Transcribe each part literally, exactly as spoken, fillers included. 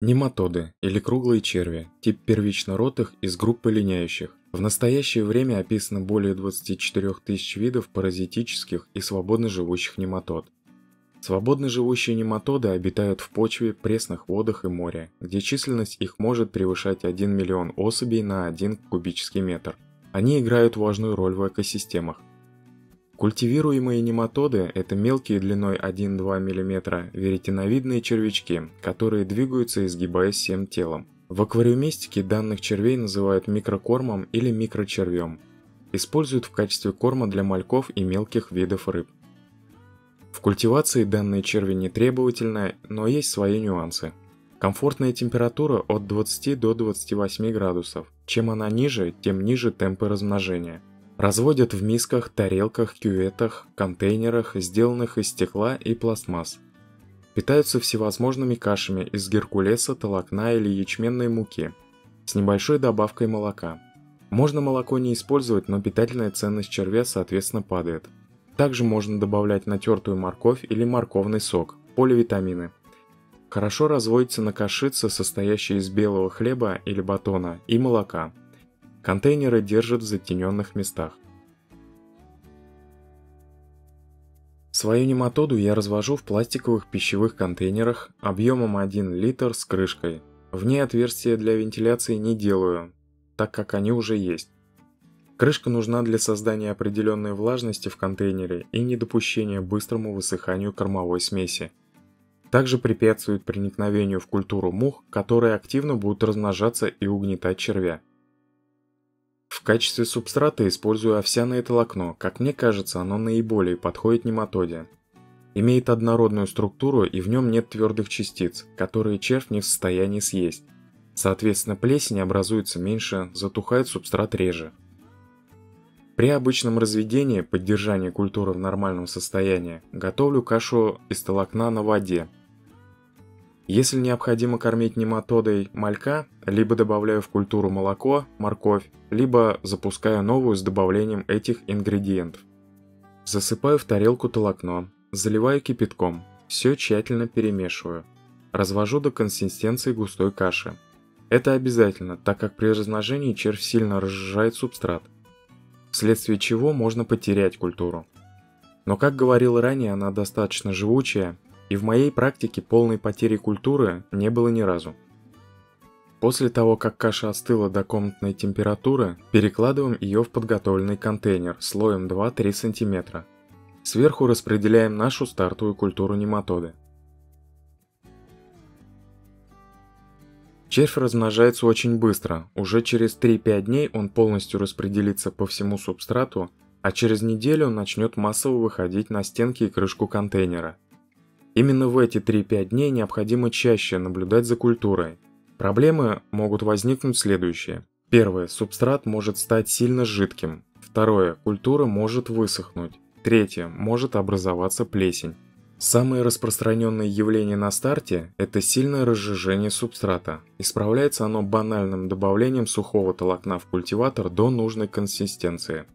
Нематоды или круглые черви, тип первичноротых из группы линяющих. В настоящее время описано более двадцати четырёх тысяч видов паразитических и свободно живущих нематод. Свободно живущие нематоды обитают в почве, пресных водах и море, где численность их может превышать один миллион особей на один кубический метр. Они играют важную роль в экосистемах. Культивируемые нематоды – это мелкие длиной один-два миллиметра веретеновидные червячки, которые двигаются, изгибаясь всем телом. В аквариумистике данных червей называют микрокормом или микрочервем. Используют в качестве корма для мальков и мелких видов рыб. В культивации данные черви нетребовательны, но есть свои нюансы. Комфортная температура от двадцати до двадцати восьми градусов. Чем она ниже, тем ниже темпы размножения. Разводят в мисках, тарелках, кюветах, контейнерах, сделанных из стекла и пластмасс. Питаются всевозможными кашами из геркулеса, толокна или ячменной муки, с небольшой добавкой молока. Можно молоко не использовать, но питательная ценность червя соответственно падает. Также можно добавлять натертую морковь или морковный сок, поливитамины. Хорошо разводится на кашице, состоящей из белого хлеба или батона, и молока. Контейнеры держат в затененных местах. Свою нематоду я развожу в пластиковых пищевых контейнерах объемом один литр с крышкой. В ней отверстия для вентиляции не делаю, так как они уже есть. Крышка нужна для создания определенной влажности в контейнере и недопущения быстрому высыханию кормовой смеси. Также препятствует проникновению в культуру мух, которые активно будут размножаться и угнетать червя. В качестве субстрата использую овсяное толокно, как мне кажется, оно наиболее подходит нематоде. Имеет однородную структуру и в нем нет твердых частиц, которые червь не в состоянии съесть. Соответственно, плесень образуется меньше, затухает субстрат реже. При обычном разведении, поддержании культуры в нормальном состоянии, готовлю кашу из толокна на воде. Если необходимо кормить нематодой малька, либо добавляю в культуру молоко, морковь, либо запускаю новую с добавлением этих ингредиентов. Засыпаю в тарелку толокно, заливаю кипятком, все тщательно перемешиваю. Развожу до консистенции густой каши. Это обязательно, так как при размножении червь сильно разжижает субстрат, вследствие чего можно потерять культуру. Но, как говорил ранее, она достаточно живучая, и в моей практике полной потери культуры не было ни разу. После того, как каша остыла до комнатной температуры, перекладываем ее в подготовленный контейнер слоем два-три сантиметра. Сверху распределяем нашу стартовую культуру нематоды. Червь размножается очень быстро, уже через три-пять дней он полностью распределится по всему субстрату, а через неделю он начнет массово выходить на стенки и крышку контейнера. Именно в эти три-пять дней необходимо чаще наблюдать за культурой. Проблемы могут возникнуть следующие. Первое. Субстрат может стать сильно жидким. Второе. Культура может высохнуть. Третье. Может образоваться плесень. Самое распространенное явление на старте – это сильное разжижение субстрата. Исправляется оно банальным добавлением сухого толокна в культиватор до нужной консистенции.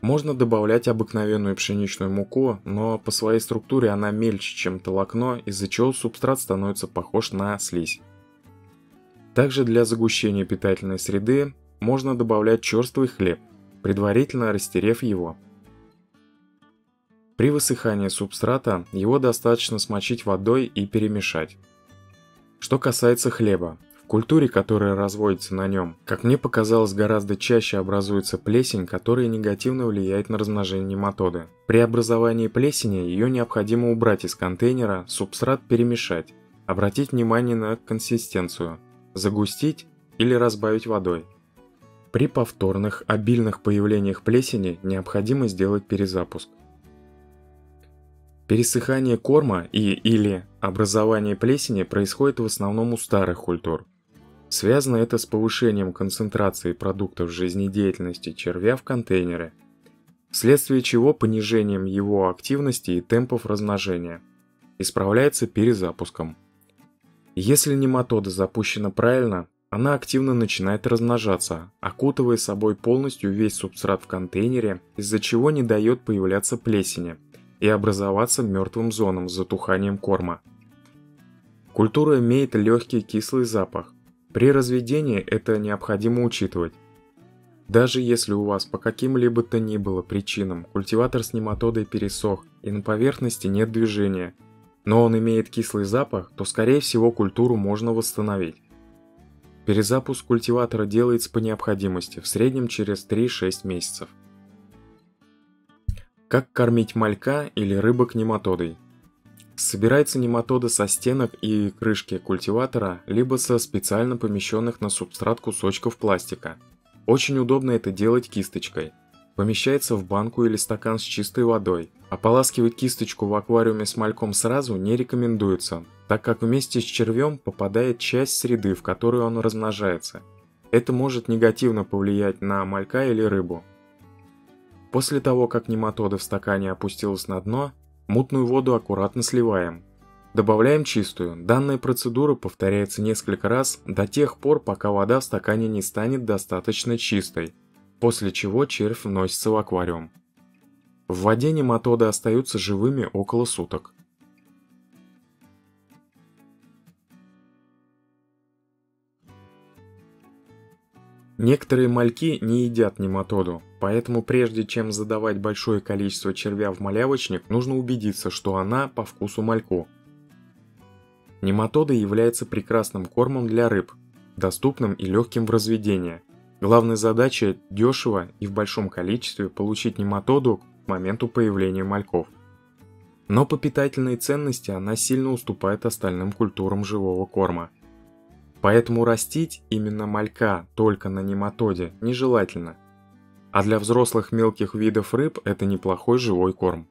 Можно добавлять обыкновенную пшеничную муку, но по своей структуре она мельче, чем толокно, из-за чего субстрат становится похож на слизь. Также для загущения питательной среды можно добавлять черствый хлеб, предварительно растерев его. При высыхании субстрата его достаточно смочить водой и перемешать. Что касается хлеба. В культуре, которая разводится на нем, как мне показалось, гораздо чаще образуется плесень, которая негативно влияет на размножение нематоды. При образовании плесени ее необходимо убрать из контейнера, субстрат перемешать, обратить внимание на консистенцию, загустить или разбавить водой. При повторных обильных появлениях плесени необходимо сделать перезапуск. Пересыхание корма и или образование плесени происходит в основном у старых культур. Связано это с повышением концентрации продуктов жизнедеятельности червя в контейнере, вследствие чего понижением его активности и темпов размножения. Исправляется перезапуском. Если нематода запущена правильно, она активно начинает размножаться, окутывая собой полностью весь субстрат в контейнере, из-за чего не дает появляться плесени и образоваться мертвым зонам с затуханием корма. Культура имеет легкий кислый запах. При разведении это необходимо учитывать. Даже если у вас по каким-либо то ни было причинам культиватор с нематодой пересох и на поверхности нет движения, но он имеет кислый запах, то скорее всего культуру можно восстановить. Перезапуск культиватора делается по необходимости, в среднем через три-шесть месяцев. Как кормить малька или рыбок нематодой? Собирается нематода со стенок и крышки культиватора, либо со специально помещенных на субстрат кусочков пластика. Очень удобно это делать кисточкой. Помещается в банку или стакан с чистой водой. Ополаскивать кисточку в аквариуме с мальком сразу не рекомендуется, так как вместе с червем попадает часть среды, в которую он размножается. Это может негативно повлиять на малька или рыбу. После того, как нематода в стакане опустилась на дно, мутную воду аккуратно сливаем. Добавляем чистую. Данная процедура повторяется несколько раз до тех пор, пока вода в стакане не станет достаточно чистой, после чего червь вносится в аквариум. В воде нематоды остаются живыми около суток. Некоторые мальки не едят нематоду, поэтому прежде чем задавать большое количество червя в малявочник, нужно убедиться, что она по вкусу мальку. Нематода является прекрасным кормом для рыб, доступным и легким в разведении. Главная задача – дешево и в большом количестве получить нематоду к моменту появления мальков. Но по питательной ценности она сильно уступает остальным культурам живого корма. Поэтому растить именно малька только на нематоде нежелательно. А для взрослых мелких видов рыб это неплохой живой корм.